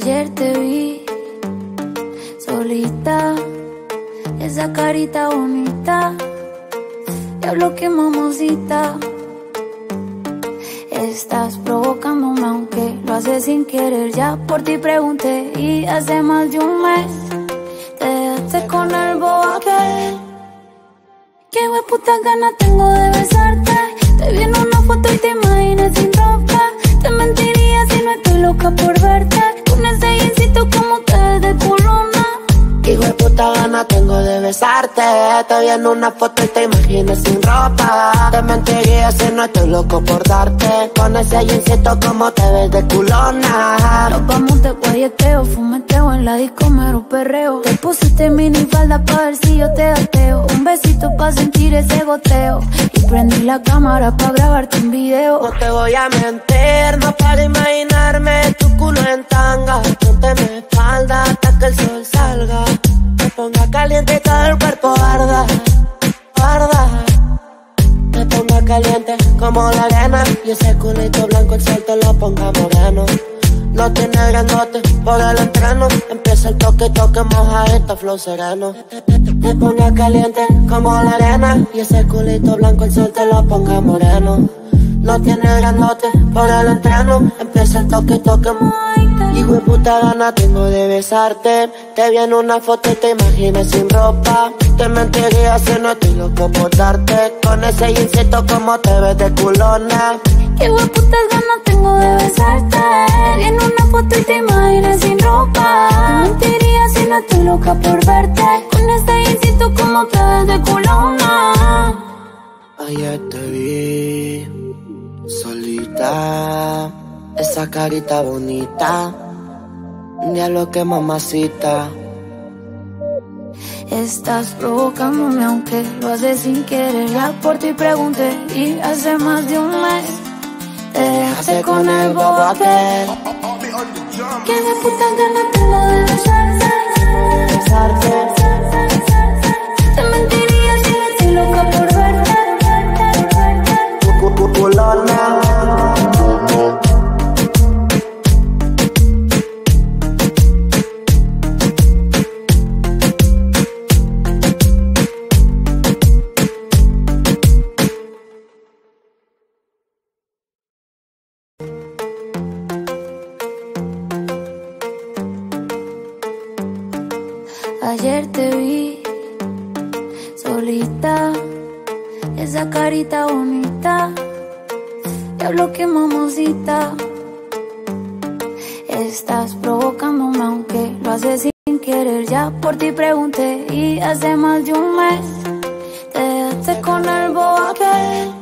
Ayer te vi solita, esa carita bonita, diablo que mamosita. Estás provocándome aunque lo haces sin querer. Ya por ti pregunté y hace más de un mes te dejaste con el bobo aquel. Qué hueputa ganas tengo de besarte. Te vi en una foto y te imaginé sin ropa. Te mentiría si no estoy loca por verte. Con ese insito como te de corona. Qué hueputa ganas tengo de besarte. Te vi en una foto y te imaginé sin ropa. Te mentiría si no estoy loco por darte. Con ese insito como te ves de culona. Nos vamos de guayeteo, fumeteo, en la disco mero perreo. Te pusiste mini falda pa' ver si yo te gateo. Un besito pa' sentir ese goteo. Y prendí la cámara pa' grabarte un video. No te voy a mentir, no para imaginarme tu culo en tanga. Ponte mi espalda hasta que el sol salga. Me ponga caliente y todo el cuerpo arda, arda. Me ponga caliente como la arena. Y ese culito blanco el sol te lo ponga moreno. No tiene grandote por el entreno. Empieza el toque, toque, moja esta flow sereno. Te ponga caliente como la arena. Y ese culito blanco el sol te lo ponga moreno. No tiene grandote por el entreno. Empieza el toque, toque, y güey puta gana tengo de besarte. Te vi en una foto y te imaginé sin ropa. Te mentiría si no estoy loco por darte. Con ese insecto como te ves de culona. Qué güey puta ganas tengo de besarte. En una foto y te imaginas sin ropa. Te mentiría si no estoy loca por verte. Con este instinto como te ves de culona. Ayer te vi solita, esa carita bonita, diablo que mamacita. Estás provocándome aunque lo haces sin querer. Ya por ti pregunté y hace más de un mes te dejaste con el bobo aquel. Que me puta ganas tengo de besarte. Te mentiría si no estoy loca por verte. Cuculona. Ayer te vi solita, esa carita bonita, diablo que mamosita. Estás provocándome aunque lo haces sin querer. Ya por ti pregunté y hace más de un mes te dejaste con el bobo aquel.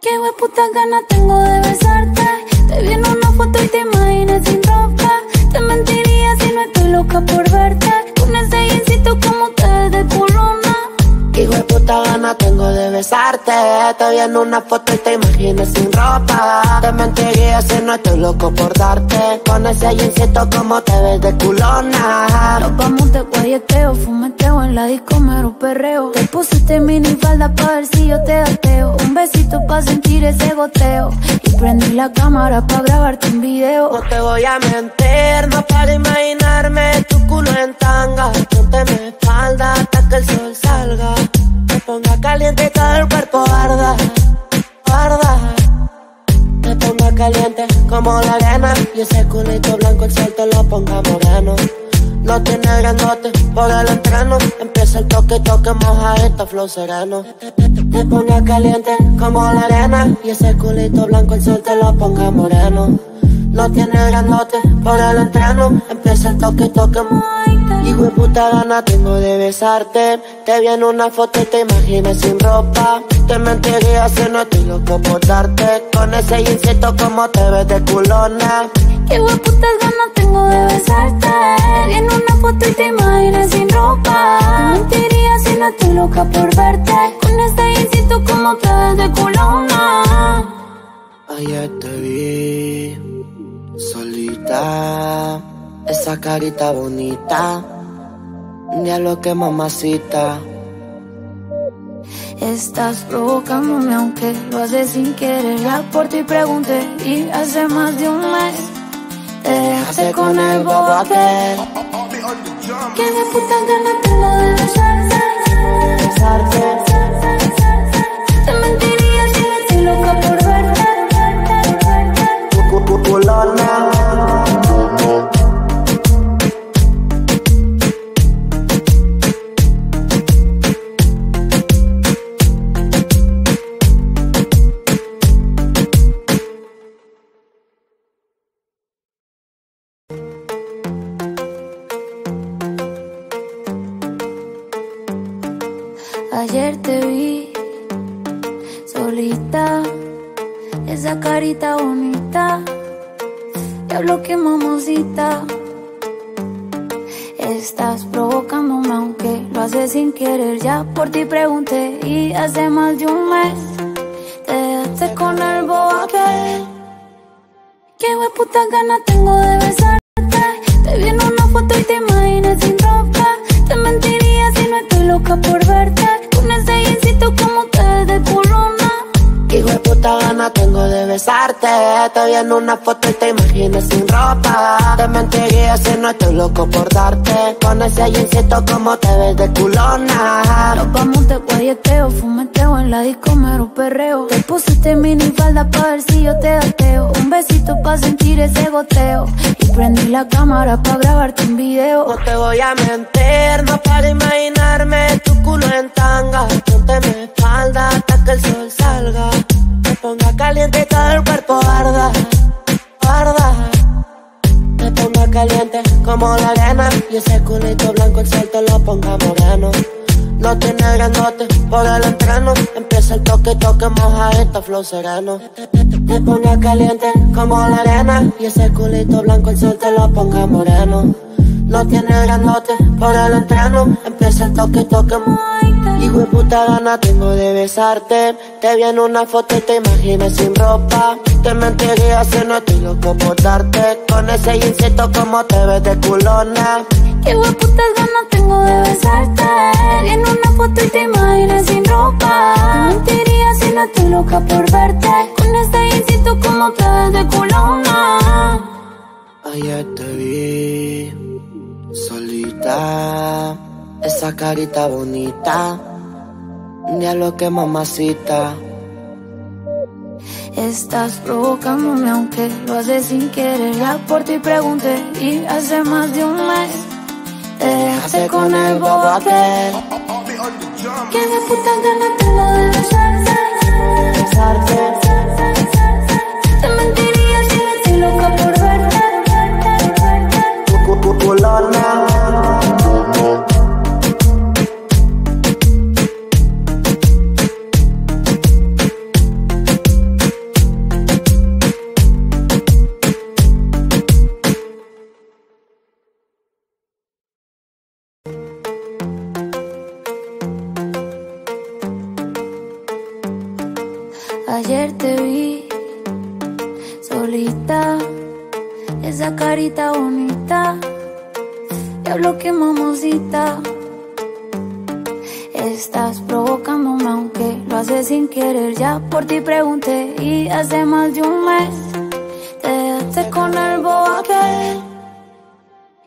Qué hueputa ganas tengo de besarte. Te vi en una foto y te imaginé sin ropa. Te mentiría si no estoy loca por verte. Con ese insito como te ves de culona. Qué hueputa ganas tengo de besarte. Te vi en una foto y te imaginé sin ropa. Te mentiría si no estoy loco por darte. Con ese insito como te ves de culona. Nos vamos de guayeteo, fumeteo, en la disco mero perreo. Te pusiste mini falda pa' ver si yo te gateo. Un besito pa' sentir ese goteo. Y prendí la cámara pa' grabarte un video. No te voy a mentir, no para imaginarme tu culo en tanga. Ponte mi espalda hasta que el sol salga. Me ponga caliente y todo el cuerpo arda, arda. Me ponga caliente como la arena. Y ese culito blanco el sol te lo ponga moreno. No tiene grandote por el entreno. Empieza el toque, toque, moja esta flow sereno. Te ponga caliente como la arena. Y ese culito blanco el sol te lo ponga moreno. No tiene grandote por el entreno. Empieza el toque, toque, y güey puta ganas tengo de besarte. Te vi en una foto y te imaginé sin ropa. Te mentiría si no estoy loco por darte. Con ese insecto como te ves de culona. Qué güey puta ganas tengo de besarte. Te vi en una foto y te imaginé sin ropa. Te mentiría si no estoy loca por verte. Con este insecto como te ves de culona. Ayer te vi solita, esa carita bonita, diablo que mamacita. Estás provocándome aunque lo haces sin querer. Ya por ti pregunté y hace más de un mes dejaste con el bobo aquel que me putas ganas tengo de besarte, Te mentiría si no estoy loca por verte, Ayer te vi solita, esa carita bonita, te hablo que mamacita. Estás provocándome aunque lo haces sin querer. Ya por ti pregunté y hace más de un mes te dejaste con el bobo aquel. Qué hueputas ganas tengo de besarte. Te vi en una foto y te imaginé sin ropa. Te mentiría si no estoy loca por verte. Ese jeansito como te de corona. Hijo de puta gana tengo de besarte. Te vi en una foto y te imaginé sin ropa. Te mentiría si no estoy loco por darte. Con ese jeansito como te ves de culona. Nos vamos de guayeteo, fumeteo, en la disco mero perreo. Te pusiste mini falda pa' ver si yo te gateo. Un besito pa' sentir ese goteo. Y prendí la cámara pa' grabarte un video. No te voy a mentir, no para imaginarme tu culo en tanga. Ponte mi espalda hasta que el sol salga. Me ponga caliente y todo el cuerpo arda, arda. Me ponga caliente como la arena. Y ese culito blanco el sol te lo ponga moreno. No tiene grandote por el entreno. Empieza el toque, toque, moja esta flow sereno. Me ponga caliente como la arena. Y ese culito blanco el sol te lo ponga moreno. No tiene grandote por el entreno. Empieza el toque, toque, hijo de puta gana tengo de besarte. Te vi en una foto y te imaginé sin ropa. Te mentiría si no estoy loco por darte. Con ese jeansito como te ves de culona. Qué hueputas ganas tengo de besarte. En una foto y te imaginé sin ropa. Te mentiría si no estoy loca por verte. Con ese jeansito como te ves de culona. Ayer te vi solita, esa carita bonita, diablo que mamacita. Estás provocándome aunque lo haces sin querer. Ya por ti pregunté y hace más de un mes te dejaste con el bobo aquel. Que me putas ganas tengo de besarte. Te mentiría si no estoy loca por verte. Ayer te vi solita, esa carita bonita, te hablo que mamacita. Estás provocándome aunque lo haces sin querer. Ya por ti pregunté y hace más de un mes te dejaste con el bobo aquel.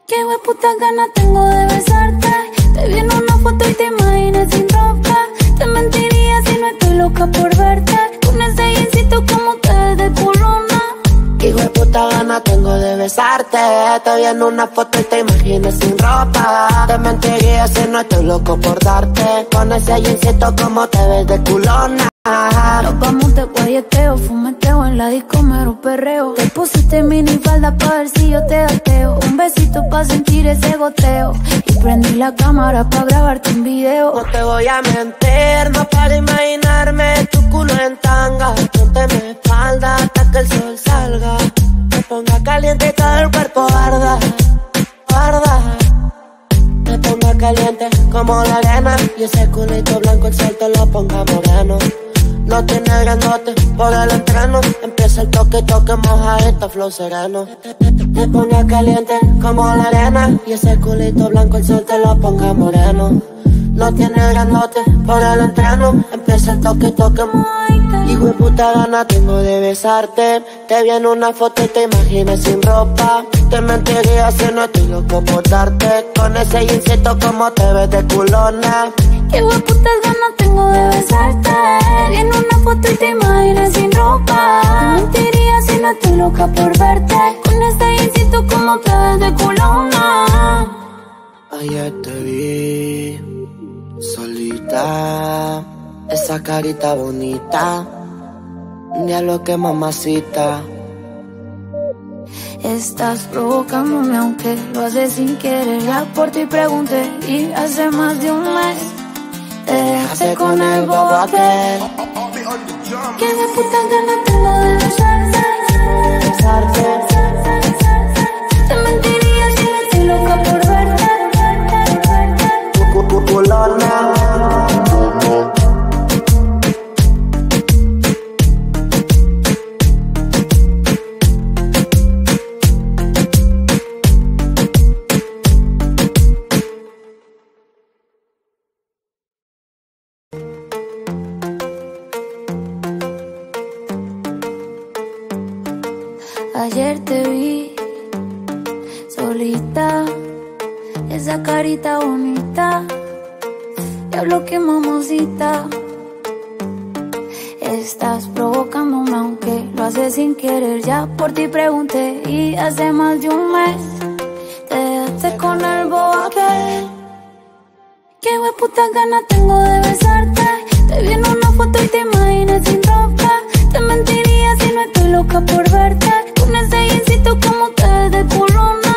Qué hueputas ganas tengo de besarte. Te vi en una foto y te imaginé sin ropa. Te mentiría si no estoy loca por verte. Ese jeansito como te ves de culona. Hijo de puta gana tengo de besarte. Te vi en una foto y te imaginé sin ropa. Te mentiría si no estoy loco por darte. Con ese jeansito como te ves de culona. Nos vamos de guayeteo, fumeteo, en la disco mero perreo. Te pusiste mini falda pa' ver si yo te gateo. Un besito pa' sentir ese goteo. Y prendí la cámara pa' grabarte un video. No te voy a mentir, no para imaginarme tu culo en tanga. Ponte mi espalda hasta que el sol salga. Me ponga caliente y todo el cuerpo arda, arda. Me ponga caliente como la arena. Y ese culito blanco el sol te lo ponga moreno. No tiene grandote por el entreno. Empieza el toque, toque, moja esta flow sereno. Te ponga caliente como la arena. Y ese culito blanco el sol te lo ponga moreno. No tiene grandote por el entreno. Empieza el toque, toque, moja. Hijo de puta gana tengo de besarte. Te vi en una foto y te imaginé sin ropa. Te mentiría si no estoy loco por darte. Con ese insecto como te ves de culona. Hijo de puta gana tengo de besarte. Te vi en una foto y te imaginé sin ropa. Te mentiría si no estoy loca por verte. Con ese insecto como te ves de culona. Ayer te vi solita, esa carita bonita, diablo que mamacita. Estás provocándome aunque lo haces sin querer. Ya por ti pregunté y hace más de un mes te dejaste con el bobo aquel. Que me putas ganas tengo de besarte. Te mentiría si no estoy loca por verte. Cuculona. Ayer te vi solita, esa carita bonita, diablo que mamacita. Estás provocándome aunque lo haces sin querer. Ya por ti pregunté y hace más de un mes te dejaste con el bobo aquel. Qué hueputas ganas tengo de besarte. Te vi en una foto y te imaginé sin ropa. Te mentiría si no estoy loca por verte. Con ese insito como te ves de culona.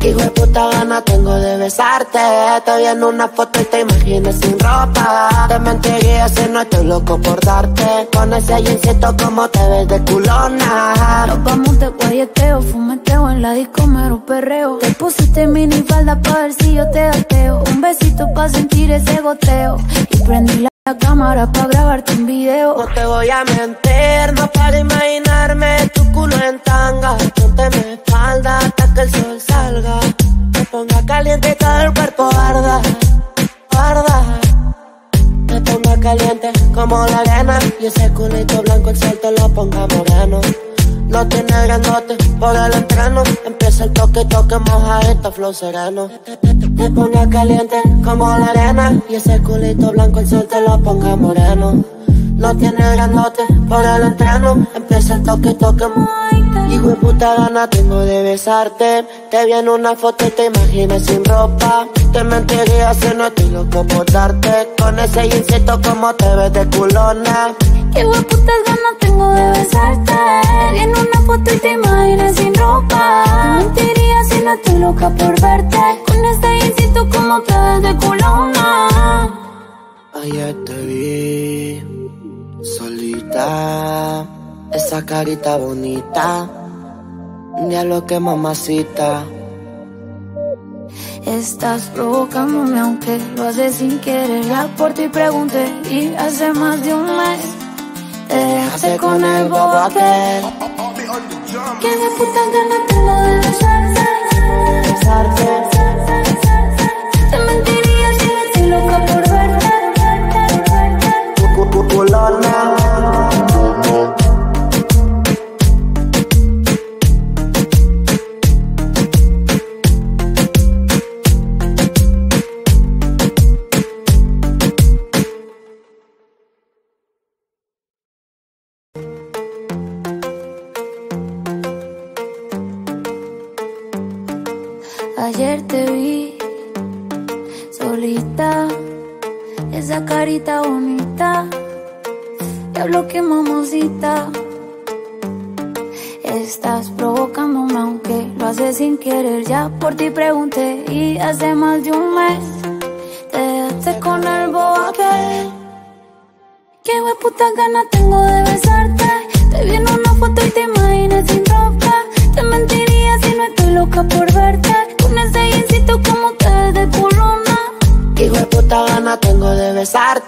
Hijo de puta gana tengo de besarte. Te vi en una foto y te imaginé sin ropa. Te mentiría si no estoy loco por darte. Con ese insito como te ves de culona. Nos vamos de guayeteo, fumeteo, en la disco mero perreo. Te pusiste mini falda pa' ver si yo te gateo. Un besito pa' sentir ese goteo. Y prendí la cámara pa' grabarte un video. No te voy a mentir, no para imaginarme tu culo en tanga. Ponte mi espalda hasta que el sol salga. Me ponga caliente y todo el cuerpo arda, arda. Me ponga caliente como la arena. Y ese culito blanco el sol te lo ponga moreno. No tiene grandote por el entreno. Empieza el toque, toque, moja esta flow sereno. Te ponga caliente como la arena. Y ese culito blanco el sol te lo ponga moreno. No tiene grandote por el entreno. Empieza el toque, toque, moja. Hijo de puta gana tengo de besarte. Te vi en una foto y te imaginé sin ropa. Te mentiría si no estoy loco por darte. Con ese insecto como te ves de culona. Hijo de putas ganas tengo de besarte. En una foto y te imaginé sin ropa. Te mentiría si no estoy loca por verte. Con este insito como te ves de culona. Ayer te vi solita, esa carita bonita, diablo que mamacita. Estás provocándome aunque lo haces sin querer. Ya por ti pregunté y hace más de un mes te dejaste con el bobo aquel. Que me putas ganas tengo de besarte. Te mentiría si no estoy loca por verte. Cuculona. Ayer te vi solita, esa carita bonita, diablo que mamacita. Estás provocándome aunque lo haces sin querer. Ya por ti pregunté y hace más de un mes te dejaste con el bobo aquel. Qué hueputas ganas tengo de besarte. Te vi en una foto y te imaginé sin ropa. Te mentiría si no estoy loca por verte. Con ese insito como te ves de culona. Hijo de puta gana tengo de besarte.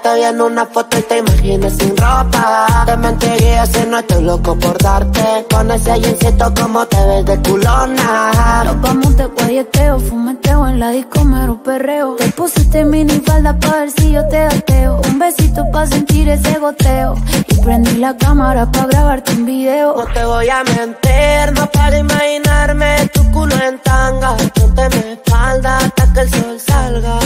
te vi en una foto y te imaginé sin ropa. Te mentiría si no estoy loco por darte. Con ese jeansito como te ves de culona. Nos vamos de guayeteo, fumeteo, en la disco mero perreo. Te pusiste mini falda pa' ver si yo te ateo. Un besito pa' sentir ese goteo. Y prendí la cámara pa' grabarte un video. No te voy a mentir, no para imaginarme tu culo en tanga. Ponte mi espalda hasta que el sol salga.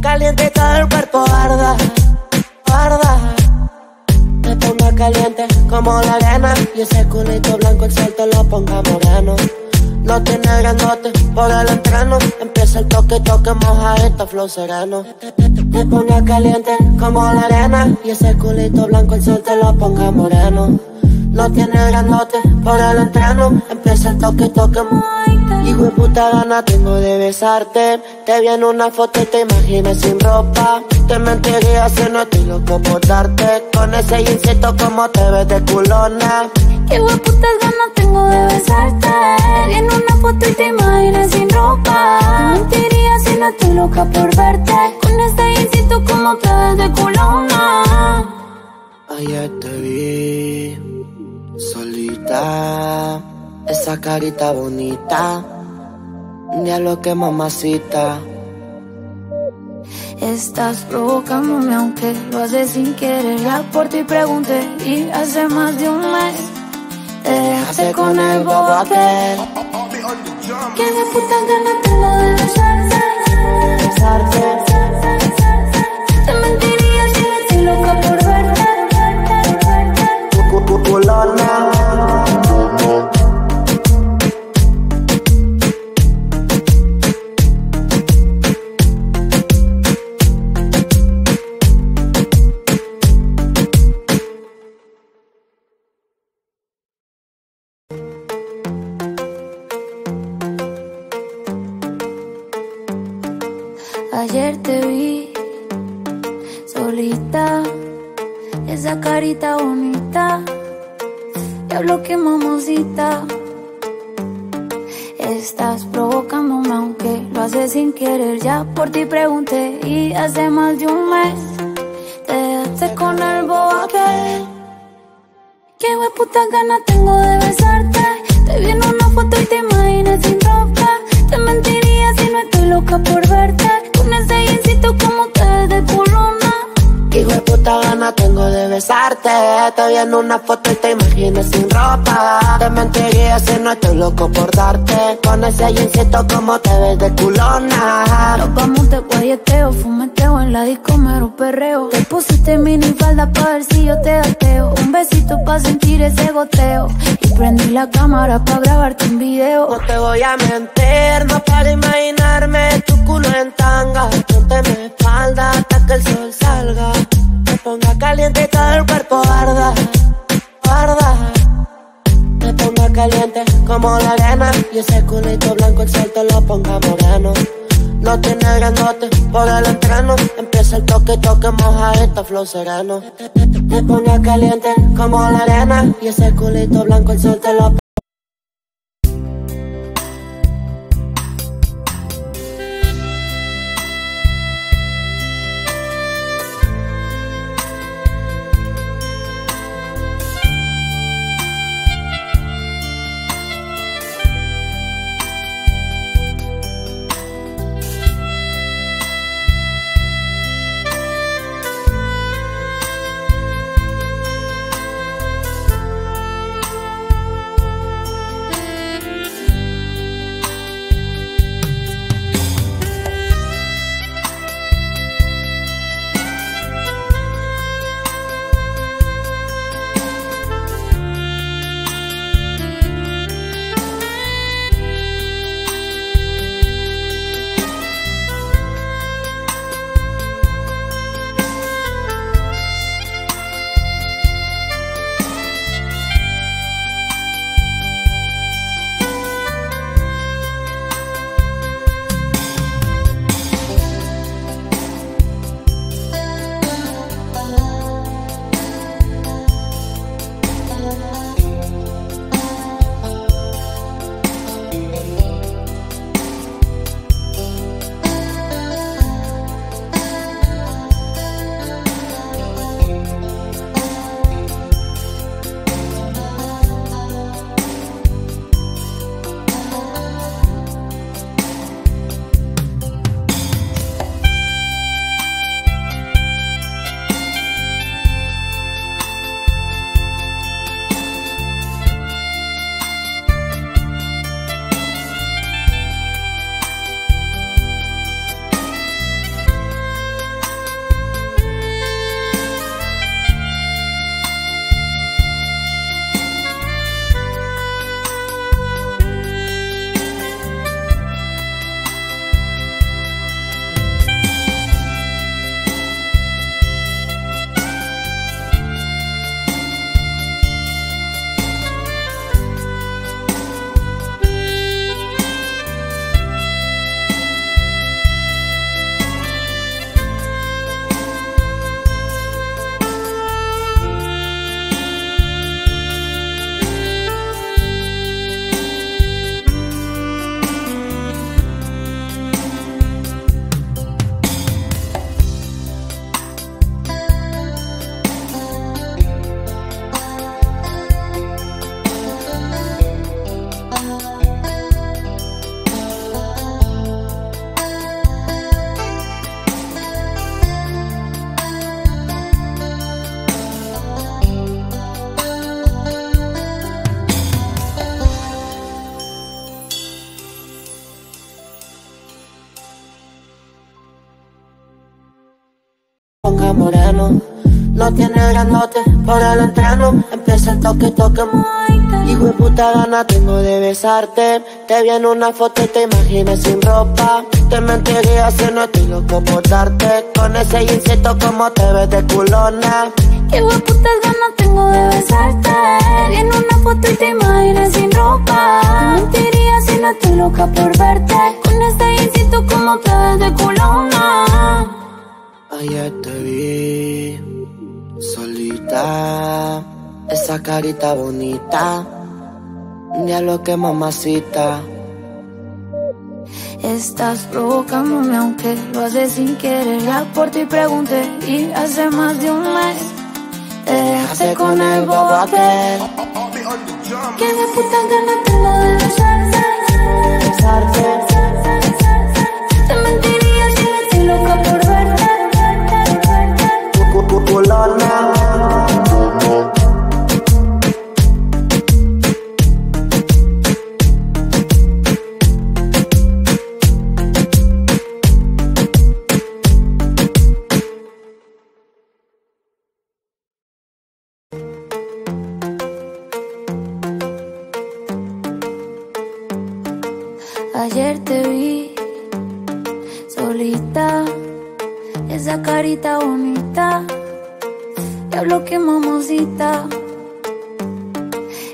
Caliente, todo el cuerpo arda, arda. Me pongo caliente como la arena y ese culito blanco exalto lo ponga moreno. No tiene grandote por el entreno, empieza el toque, toque, moja esta flow sereno. Me pongo caliente como la arena y ese culito blanco exalto lo ponga moreno. lo tiene grandote. Para el entreno empieza el toque, toque. Hijo de puta gana tengo de besarte. Te vi en una foto y te imaginé sin ropa. Te mentiría si no estoy loco por darte. Con ese insecto como te ves de culona. Hijo de puta ganas tengo de besarte. En una foto y te imaginé sin ropa. Te mentiría si no estoy loca por verte. Con ese insecto como te ves de culona. Ayer te vi solita, esa carita bonita, diablo que mamacita. Estás provocándome aunque lo haces sin querer. Ya por ti pregunté y hace más de un mes te dejaste con el bobo aquel. Que de putas ganas tengo de besarte, besarte. Te mentiría si no estoy loca por verte. Ayer te vi solita, esa carita bonita, diablo que mamacita. Estás provocándome aunque lo haces sin querer. Ya por ti pregunté y hace más de un mes te dejaste con el bobo aquel. Qué hueputas ganas tengo de besarte. Te vi en una foto y te imaginé sin ropa. Te mentiría si no estoy loca por verte. Con ese insito como te ves de culona. Qué hueputas ganas tengo de besarte. Te vi en una foto y te imaginé sin ropa. Te mentiría si no estoy loco por darte. Con ese jeansito como te ves de culona. Nos vamos de guayeteo, fumeteo, en la disco mero perreo. Te pusiste minifalda pa' ver si yo te gateo. Un besito pa' sentir ese goteo. Y prendí la cámara pa' grabarte un video. No te voy a mentir, no para imaginarme tu culo en tanga. Ponte mi espalda hasta que el sol salga. Me ponga caliente y todo el cuerpo arda, arda. Me ponga caliente como la arena. Y ese culito blanco el sol te lo ponga moreno. No tiene grandote por el entreno. Empieza el toque, toque, moja esta flow sereno. Me ponga caliente como la arena. Y ese culito blanco el sol te lo ponga. cara moreno. No tiene grandote para el entreno. Empieza el toque, toque. Hijo de puta gana tengo de besarte. Te vi en una foto y te imaginé sin ropa. Te mentiría si no estoy loco por darte. Con ese insecto como te ves de culona. Hijo de puta ganas tengo de besarte. Te vi en una foto y te imaginé sin ropa. Te mentiría si no estoy loca por verte. Con ese insecto como te ves de culona. Ayer te vi solita, esa carita bonita, diablo que mamacita. Estás provocándome aunque lo haces sin querer. Ya por ti pregunté y hace más de un mes te dejaste con el bobo aquel. Que de puta ganas tengo de besarte. Te mentiría si no estoy loca por verte. Ayer te vi solita, esa carita bonita, diablo que mamacita.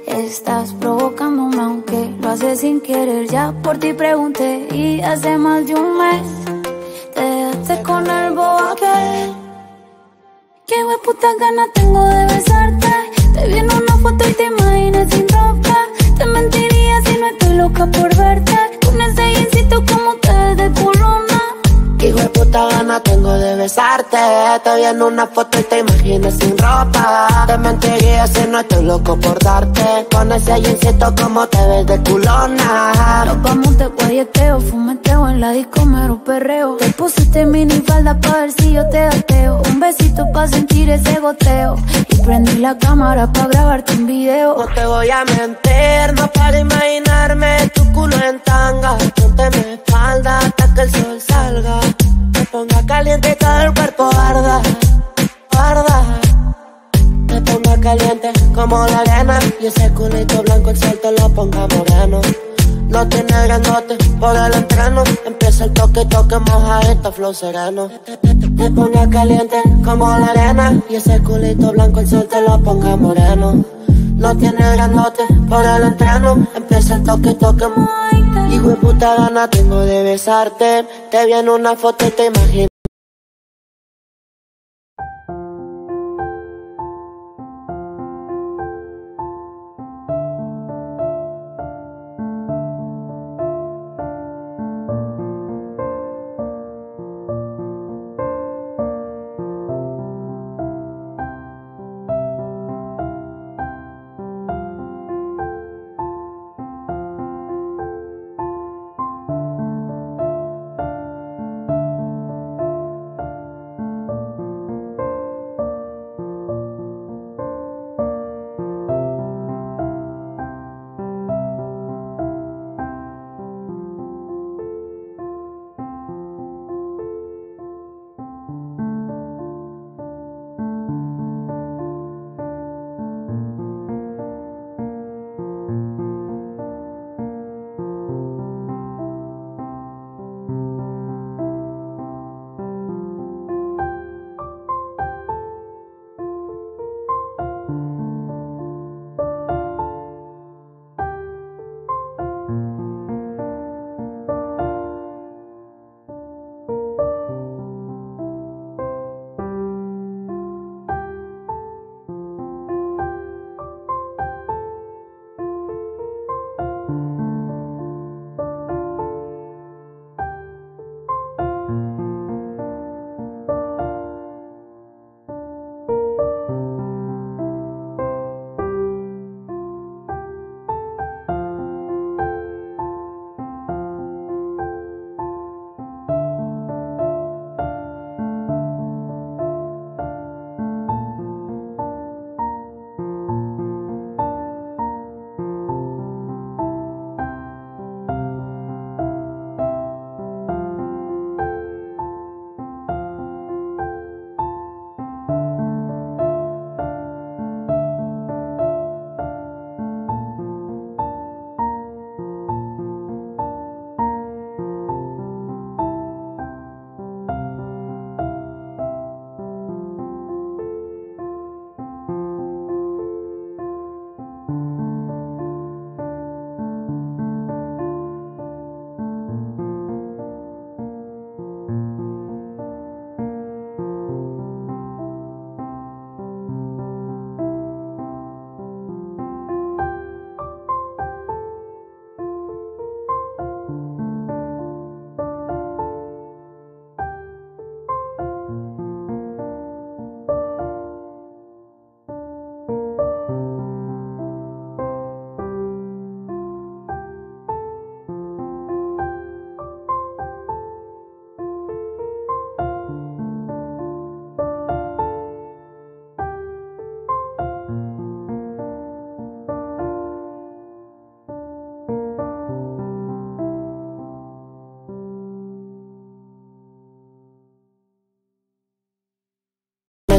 Estás provocándome aunque lo haces sin querer. Ya por ti pregunté y hace más de un mes te dejaste con el bobo aquel. Qué hueputas ganas tengo de besarte. Te vi en una foto y te imaginé sin ropa. Te mentiría si no estoy loca por verte. Con ese insito como te ves de culona. Hijo de puta gana tengo de besarte. Te vi en una foto y te imaginé sin ropa. Te mentiría si no estoy loco por darte. Con ese insecto como te ves de culona. Nos vamos de guayeteo, fumeteo, en la disco mero perreo. Te pusiste mini falda pa' ver si yo te gateo. Un besito pa' sentir ese goteo. Y prendí la cámara pa' grabarte un video. No te voy a mentir, no para imaginarme tu culo en tanga. Ponte mi espalda hasta que el sol salga. Me ponga caliente y todo el cuerpo arda, arda. Me ponga caliente como la arena. Y ese culito blanco el sol te lo ponga moreno. No tiene grandote por el entreno. Empieza el toque, toque, moja esta flow sereno. Me ponga caliente como la arena. Y ese culito blanco el sol te lo ponga moreno. No tiene grandote por el entreno. Empieza el toque, toque, hijo de puta gana tengo de besarte. Te vi en una foto y te imaginé.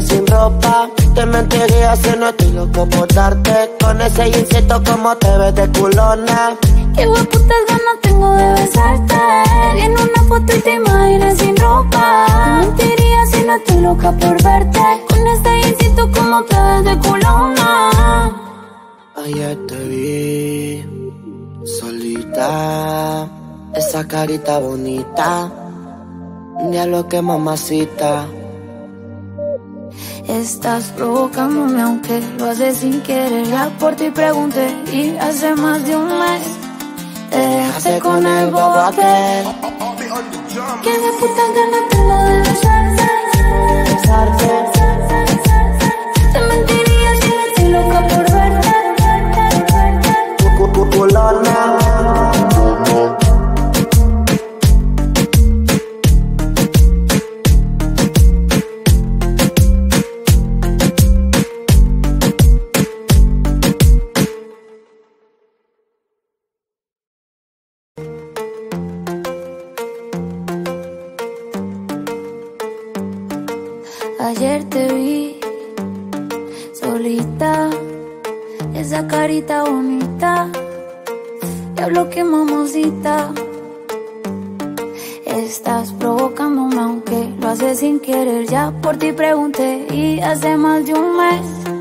sin ropa. Te mentiría si no estoy loco por darte. Con ese insecto como te ves de culona. Qué hueputas ganas tengo de besarte. En una foto y te imaginas sin ropa. Te mentiría si no estoy loca por verte. Con ese insecto como te ves de culona. Ayer te vi solita. Esa carita bonita, diablo que mamacita. Estás provocándome aunque lo haces sin querer. Ya por ti pregunté y hace más de un mes te dejaste con el bobo aquel. Que me putas ganas tengo de besarte. Te mentiría si no estoy loca por verte. Culona. Ayer te vi solita, esa carita bonita, diablo que mamacita. Estás provocándome aunque lo haces sin querer. Ya por ti pregunté y hace más de un mes